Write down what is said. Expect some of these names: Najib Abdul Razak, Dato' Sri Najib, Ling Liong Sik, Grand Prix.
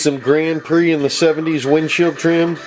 Some Grand Prix in the 70s windshield trim.